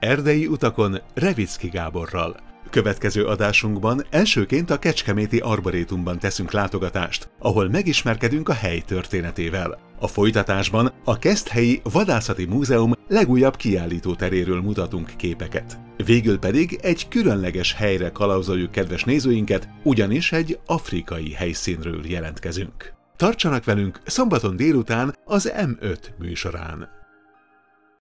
Erdei utakon Reviczky Gáborral. Következő adásunkban elsőként a Kecskeméti Arborétumban teszünk látogatást, ahol megismerkedünk a hely történetével. A folytatásban a Keszthelyi Vadászati Múzeum legújabb kiállítóteréről mutatunk képeket. Végül pedig egy különleges helyre kalauzoljuk kedves nézőinket, ugyanis egy afrikai helyszínről jelentkezünk. Tartsanak velünk szombaton délután az M5 műsorán!